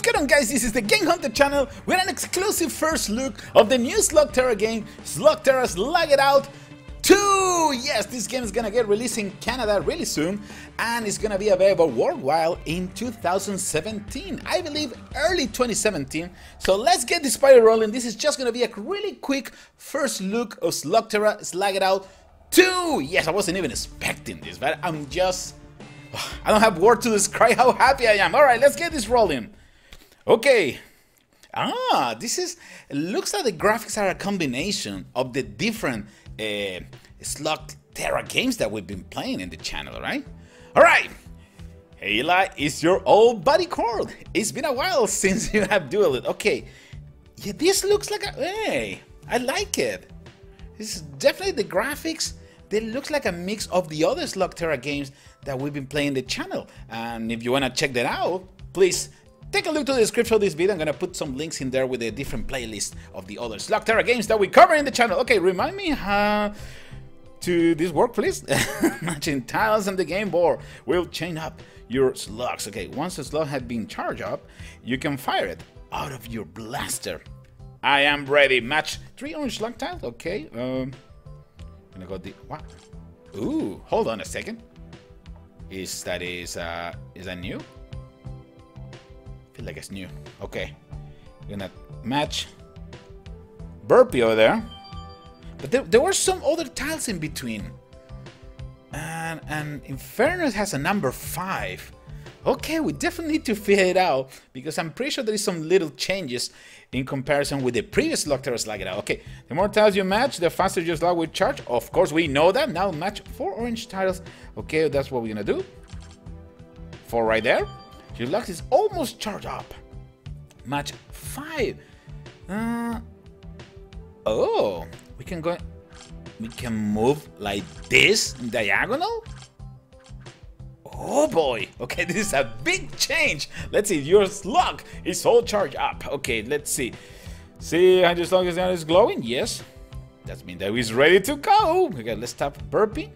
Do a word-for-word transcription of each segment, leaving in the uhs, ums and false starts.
What's going on, guys? This is the Game Hunter channel with an exclusive first look of the new Slugterra game, Slugterra Slug It Out two! Yes, this game is gonna get released in Canada really soon and it's gonna be available worldwide in two thousand seventeen, I believe early twenty seventeen. So let's get this party rolling. This is just gonna be a really quick first look of Slugterra Slug It Out two! Yes, I wasn't even expecting this, but I'm just... I don't have words to describe how happy I am. Alright, let's get this rolling. Okay. Ah, this is... looks like the graphics are a combination of the different uh, Slugterra games that we've been playing in the channel, right? Alright. Hey, Eli, it's your old buddy Kord. It's been a while since you have dueled. Okay. Yeah, this looks like a... Hey, I like it. This is definitely the graphics. They look like a mix of the other Slugterra games that we've been playing the channel, and if you want to check that out, please take a look to the description of this video. I'm gonna put some links in there with the different playlists of the other Slugterra games that we cover in the channel. Okay, remind me how to this work, please. Matching tiles on the game board will chain up your slugs. Okay, once the slug has been charged up, you can fire it out of your blaster. I am ready. Match three orange slug tiles. Okay, um, gonna go the what? Ooh, hold on a second. Is that is uh is that new? I feel like it's new. Okay, we're gonna match Burpy over there, but there, there were some other tiles in between, and and Inferno has a number five. Okay, we definitely need to figure it out because I'm pretty sure there is some little changes in comparison with the previous Slugterra Slug It Out. Okay, the more tiles you match, the faster your slug will charge. Of course, we know that. Now match four orange tiles. Okay, that's what we're gonna do. Four right there. Your slug is almost charged up. Match five. Uh, oh, we can go. We can move like this in diagonal. Oh boy, okay, this is a big change. Let's see, your slug is all charged up. Okay, let's see. See how your slug is, is glowing? Yes. That means that he's ready to go. Okay, let's tap Burpy.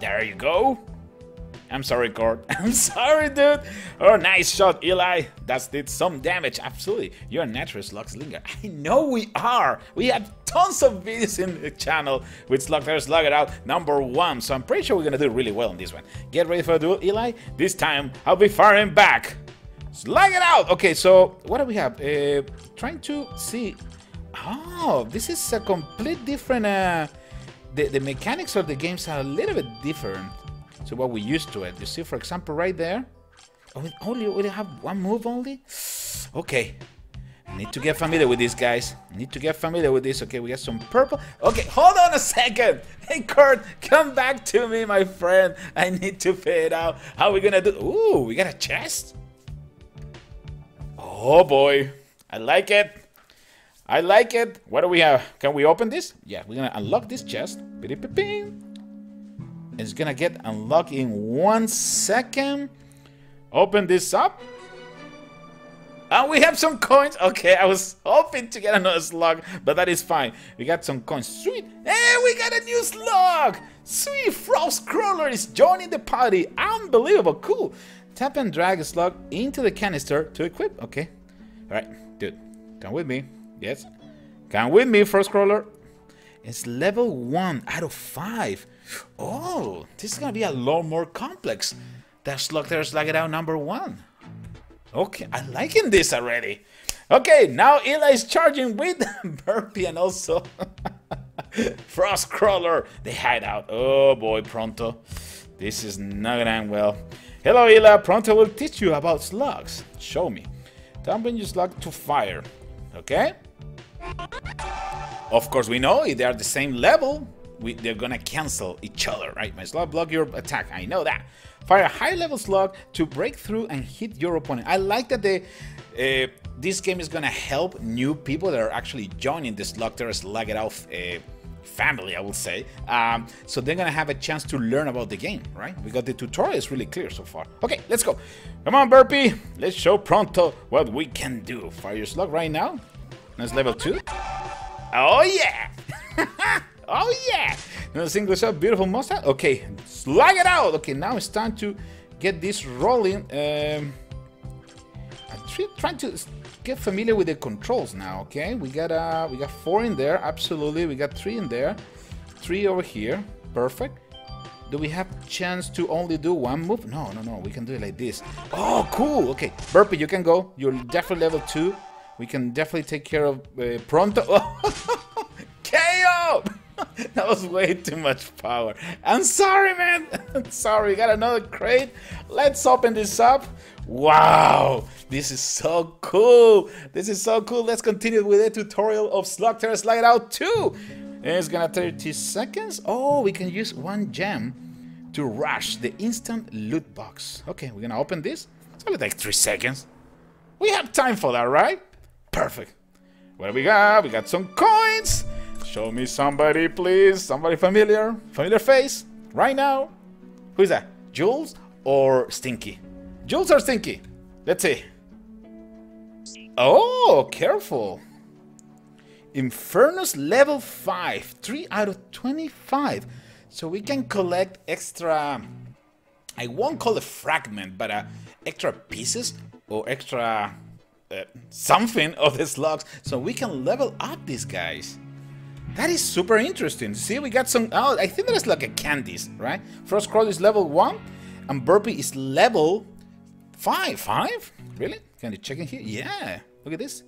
There you go. I'm sorry, Kord. I'm sorry, dude. Oh, nice shot, Eli. That did some damage, absolutely. You're a natural slug slinger. I know we are. We have tons of videos in the channel with Slugterra Slug It Out number one, so I'm pretty sure we're gonna do really well on this one. Get ready for a duel, Eli. This time, I'll be firing back. Slug it out! Okay, so what do we have? Uh, trying to see... Oh, this is a complete different... Uh, the, the mechanics of the games are a little bit different. So what we used to it, you see, for example, right there, we only we have one move only. Okay, need to get familiar with these guys. Need to get familiar with this. Okay, we got some purple. Okay, hold on a second. Hey, Kord, come back to me, my friend. I need to figure it out. How we gonna do? Ooh, we got a chest. Oh boy, I like it. I like it. What do we have? Can we open this? Yeah, we're gonna unlock this chest. Bidi-bing. It's gonna get unlocked in one second. Open this up. And we have some coins. Okay, I was hoping to get another slug, but that is fine. We got some coins. Sweet. Hey, we got a new slug. Sweet. Frostcrawler is joining the party. Unbelievable. Cool. Tap and drag a slug into the canister to equip. Okay. All right, dude. Come with me. Yes. Come with me, Frostcrawler. It's level one out of five. Oh, this is gonna be a lot more complex than Slugterra Slug It Out number one. Okay, I'm liking this already. Okay, now Eli is charging with Burpy and also Frostcrawler, the hideout. Oh boy, Pronto, this is not gonna end well. Hello, Eli. Pronto will teach you about slugs. Show me. Dumping your slug to fire. Okay. Of course, we know if they are the same level. We, they're gonna cancel each other, right? My slug block your attack. I know that. Fire a high-level slug to break through and hit your opponent. I like that they, uh, this game is gonna help new people that are actually joining the Slugterra Slug It Out uh, family, I will say. Um, so they're gonna have a chance to learn about the game, right? We got the tutorial is really clear so far. Okay, let's go. Come on, Burpy. Let's show Pronto what we can do. Fire your slug right now. That's level two. Oh yeah. Oh yeah! Another single shot, beautiful monster. Okay, slug it out! Okay, now it's time to get this rolling. Um, actually trying to get familiar with the controls now. Okay, we got uh, we got four in there. Absolutely, we got three in there, three over here. Perfect. Do we have chance to only do one move? No, no, no. We can do it like this. Oh, cool. Okay, Burpy, you can go. You're definitely level two. We can definitely take care of uh, Pronto. Oh. K O. That was way too much power. I'm sorry, man. I'm sorry. We got another crate. Let's open this up. Wow, this is so cool. This is so cool. Let's continue with the tutorial of Slugterra Slug It Out two. It's gonna thirty seconds. Oh, we can use one gem to rush the instant loot box. Okay, we're gonna open this. It's only like three seconds. We have time for that, right? Perfect. What do we got? We got some coins. Show me somebody, please. Somebody familiar. Familiar face. Right now. Who is that? Jules or Stinky? Jules or Stinky? Let's see. Oh, careful. Inferno's level five. three out of twenty-five. So we can collect extra... I won't call it fragment, but uh, extra pieces or extra uh, something of the slugs. So we can level up these guys. That is super interesting. See, we got some... Oh, I think there's like a candies, right? Frostcrawler is level one, and Burpy is level five. Five? Really? Can you check in here? Yeah. Look at this.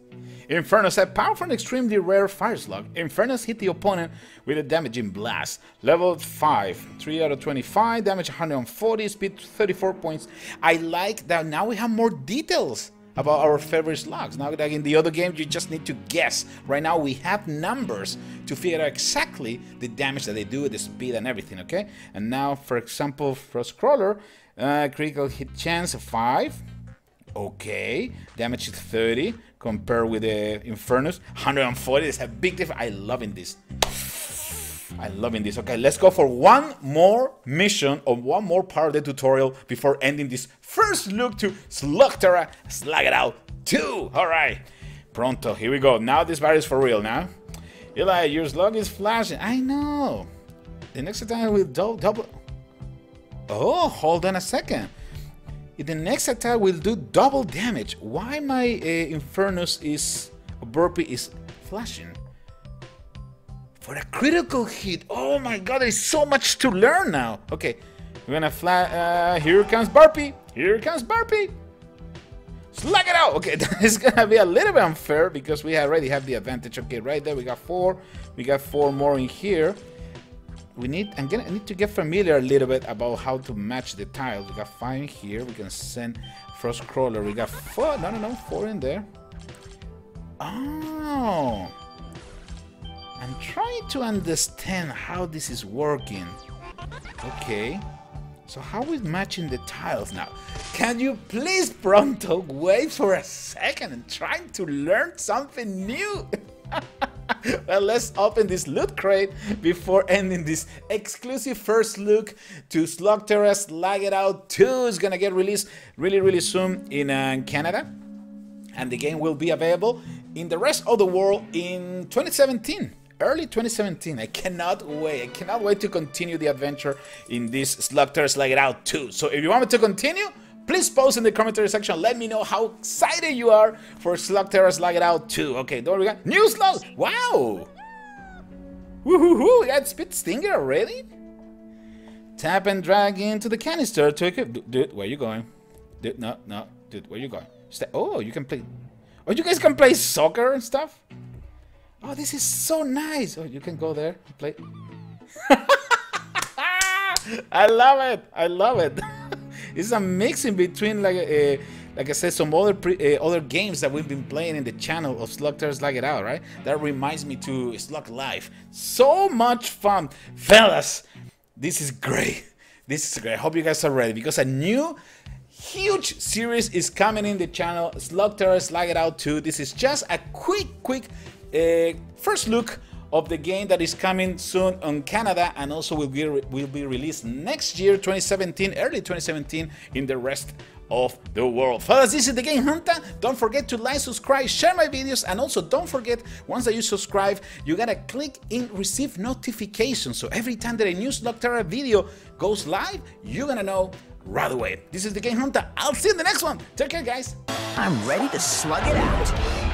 Inferno, a powerful and extremely rare fire slug. Infernos hit the opponent with a damaging blast. Level five. three out of twenty-five. Damage one hundred forty. Speed thirty-four points. I like that now we have more details about our favorite slugs. Now, like in the other game, you just need to guess. Right now, we have numbers to figure out exactly the damage that they do, the speed, and everything, okay? And now, for example, Frostcrawler, uh, critical hit chance of five. Okay, damage is thirty, compared with the Infernus, one hundred forty. It's a big difference. I'm loving this. I'm loving this. Okay, let's go for one more mission or one more part of the tutorial before ending this first look to Slugterra Slug It Out two. All right, Pronto, here we go. Now this bar is for real now. Eli, your slug is flashing. I know. The next attack will do double... Oh, hold on a second. The next attack will do double damage. Why my uh, Infernus is... Burpy is flashing? For a critical hit. Oh my god, there's so much to learn now. Okay, we're gonna fly. Uh, here comes Burpy. Here comes Burpy. Slug it out. Okay, it's gonna be a little bit unfair because we already have the advantage. Okay, right there we got four. We got four more in here. We need. I'm gonna I need to get familiar a little bit about how to match the tiles. We got five in here. We can send Frostcrawler. We got four. No, no, no, four in there. Oh. I'm trying to understand how this is working. Okay, so how is matching the tiles now? Can you please, Pronto, wait for a second and trying to learn something new? Well, let's open this loot crate before ending this exclusive first look to Slugterra Slug It Out two. It's gonna get released really, really soon in uh, Canada. And the game will be available in the rest of the world in twenty seventeen. Early twenty seventeen. I cannot wait. I cannot wait to continue the adventure in this Slugterra Slug It Out two. So if you want me to continue, please post in the commentary section. Let me know how excited you are for Slugterra Slug It Out two. Okay, don't we got new slugs? Wow! Woohoo! We got Speed Stinger already? Tap and drag into the canister to equip. Dude, where you going? Dude, no, no. Dude, where you going? Stay. Oh, you can play. Oh, you guys can play soccer and stuff? Oh, this is so nice. Oh, you can go there and play. I love it. I love it. It's a mix in between, like a, like I said, some other pre, uh, other games that we've been playing in the channel of Slugterra Slug It Out, right? That reminds me to Slug Life. So much fun. Fellas, this is great. This is great. I hope you guys are ready because a new huge series is coming in the channel, Slugterra Slug It Out two. This is just a quick, quick Uh, first look of the game that is coming soon on Canada and also will be, re will be released next year, twenty seventeen, early twenty seventeen, in the rest of the world. Fellas, this is The Game Hunter. Don't forget to like, subscribe, share my videos, and also don't forget, once that you subscribe, you gotta click in receive notifications. So every time that a new Slugterra video goes live, you're gonna know right away. This is the Game Hunter. I'll see you in the next one. Take care, guys. I'm ready to slug it out.